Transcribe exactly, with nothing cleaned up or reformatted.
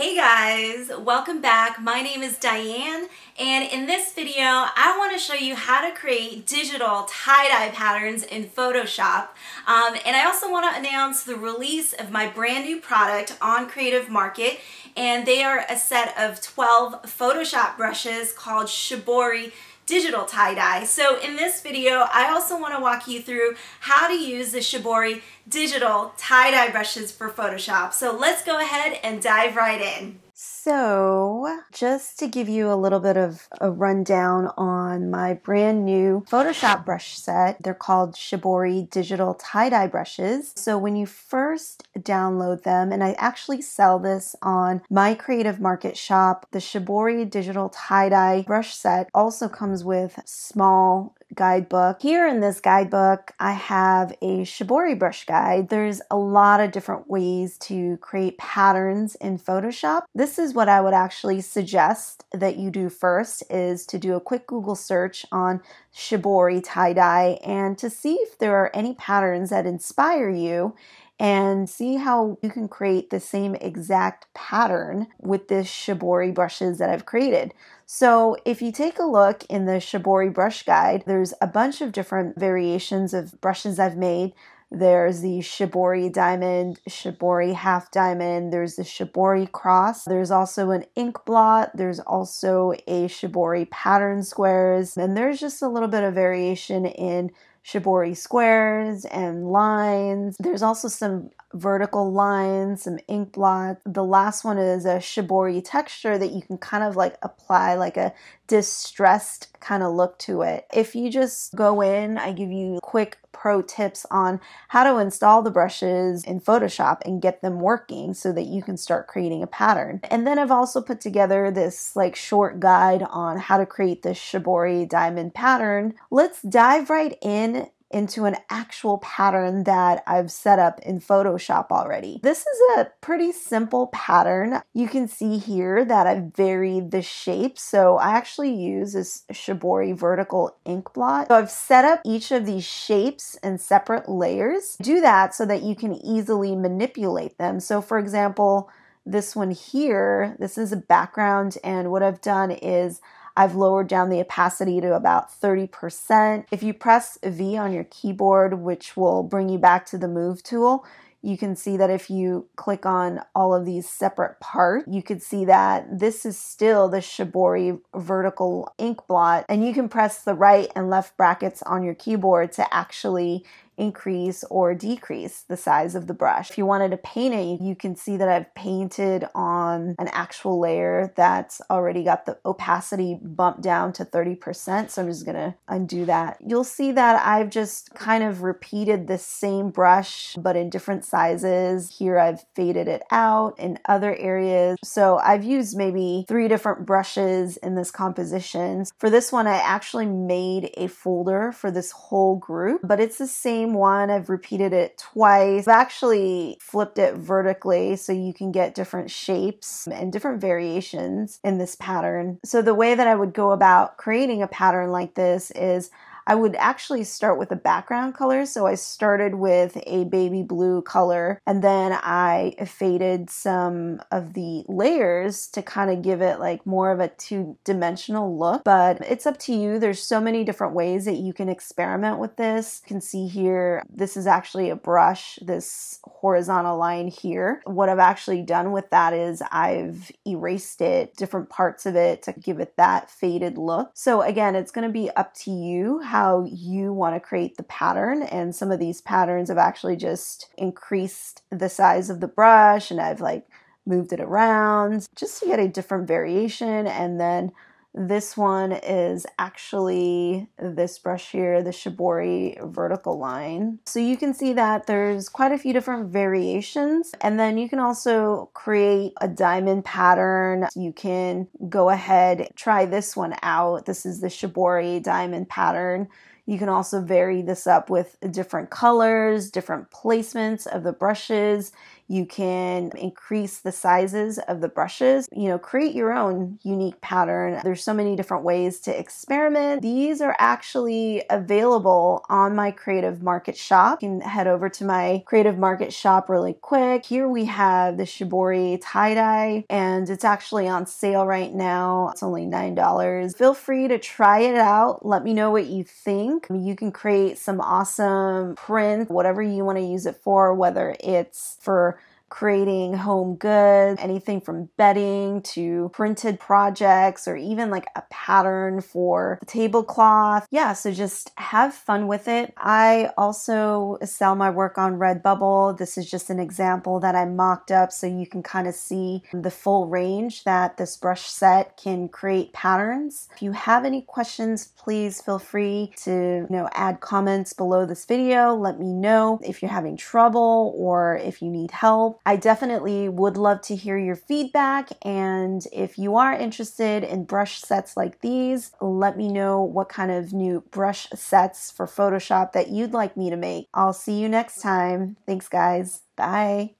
Hey guys, welcome back. My name is Diane, and in this video, I want to show you how to create digital tie-dye patterns in Photoshop. Um, and I also want to announce the release of my brand new product on Creative Market, and they are a set of twelve Photoshop brushes called Shibori digital tie-dye. So in this video, I also want to walk you through how to use the Shibori digital tie-dye brushes for Photoshop. So let's go ahead and dive right in. So just to give you a little bit of a rundown on my brand new Photoshop brush set, they're called Shibori digital tie-dye brushes. So when you first download them, and I actually sell this on my Creative Market shop, the Shibori digital tie-dye brush set also comes with small guidebook. Here in this guidebook, I have a Shibori brush guide. There's a lot of different ways to create patterns in Photoshop. This is what I would actually suggest that you do first, is to do a quick Google search on Shibori tie-dye and to see if there are any patterns that inspire you, and see how you can create the same exact pattern with this Shibori brushes that I've created. So if you take a look in the Shibori brush guide, there's a bunch of different variations of brushes I've made. There's the Shibori diamond, Shibori half diamond, there's the Shibori cross, there's also an ink blot, there's also a Shibori pattern squares, and there's just a little bit of variation in Shibori squares and lines. There's also some vertical lines, some ink blots. The last one is a Shibori texture that you can kind of like apply like a distressed kind of look to it. If you just go in, I give you quick pro tips on how to install the brushes in Photoshop and get them working so that you can start creating a pattern. And then I've also put together this like short guide on how to create this Shibori diamond pattern. Let's dive right in into an actual pattern that I've set up in Photoshop already. This is a pretty simple pattern. You can see here that I've varied the shape. So I actually use this Shibori vertical ink blot. So I've set up each of these shapes in separate layers. Do that so that you can easily manipulate them. So for example, this one here, this is a background, and what I've done is I've lowered down the opacity to about thirty percent. If you press V on your keyboard, which will bring you back to the move tool, you can see that if you click on all of these separate parts, you could see that this is still the Shibori vertical ink blot, and you can press the right and left brackets on your keyboard to actually increase or decrease the size of the brush. If you wanted to paint it, you can see that I've painted on an actual layer that's already got the opacity bumped down to thirty percent. So I'm just gonna undo that. You'll see that I've just kind of repeated the same brush, but in different sizes. Here I've faded it out in other areas. So I've used maybe three different brushes in this composition. For this one, I actually made a folder for this whole group, but it's the same one. I've repeated it twice. I've actually flipped it vertically so you can get different shapes and different variations in this pattern. So the way that I would go about creating a pattern like this is I would actually start with a background color. So I started with a baby blue color, and then I faded some of the layers to kind of give it like more of a two-dimensional look, but it's up to you. There's so many different ways that you can experiment with this. You can see here, this is actually a brush, this horizontal line here. What I've actually done with that is I've erased it, different parts of it, to give it that faded look. So again, it's gonna be up to you how how you want to create the pattern. And some of these patterns have actually just increased the size of the brush, and I've like moved it around just to get a different variation. And then this one is actually this brush here, the Shibori vertical line. So you can see that there's quite a few different variations. And then you can also create a diamond pattern. You can go ahead, try this one out. This is the Shibori diamond pattern. You can also vary this up with different colors, different placements of the brushes. You can increase the sizes of the brushes, you know, create your own unique pattern. There's so many different ways to experiment. These are actually available on my Creative Market shop. You can head over to my Creative Market shop really quick. Here we have the Shibori tie-dye, and it's actually on sale right now. It's only nine dollars. Feel free to try it out. Let me know what you think. You can create some awesome print, whatever you want to use it for, whether it's for creating home goods, anything from bedding to printed projects, or even like a pattern for a tablecloth. Yeah, so just have fun with it. I also sell my work on Redbubble. This is just an example that I mocked up so you can kind of see the full range that this brush set can create patterns. If you have any questions, please feel free to you know, add comments below this video. Let me know if you're having trouble or if you need help. I definitely would love to hear your feedback, and if you are interested in brush sets like these, let me know what kind of new brush sets for Photoshop that you'd like me to make. I'll see you next time. Thanks guys. Bye.